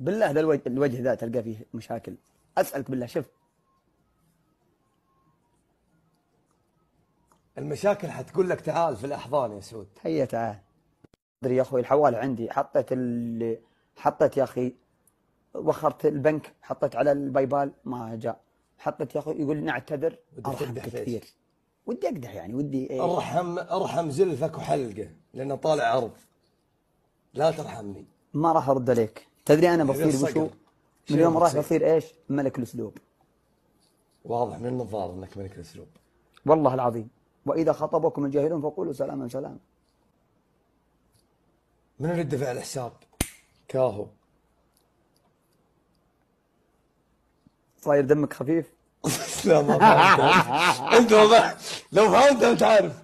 بالله ذا الوجه ذا تلقى فيه مشاكل. اسالك بالله شوف المشاكل حتقول لك تعال في الاحضان يا سعود. هيا تعال. ادري يا اخوي الحوالة عندي حطيت يا اخي، وخرت البنك، حطيت على البايبال ما جاء، حطيت يا اخوي يقول لي نعتذر. ودي كثير ودي اقدح يعني ودي إيه؟ ارحم زلفك وحلقه لانه طالع عرض. لا ترحمني ما راح ارد عليك. تدري انا بصير وشو؟ من اليوم راح بصير ايش؟ ملك الاسلوب. واضح من النظاره انك ملك الاسلوب والله العظيم. واذا خطبكم الجاهلون فقولوا سلاما سلاما. من اللي دفع الحساب؟ كاهو صاير دمك خفيف؟ لا ما فهمت انت لو فهمت تعرف.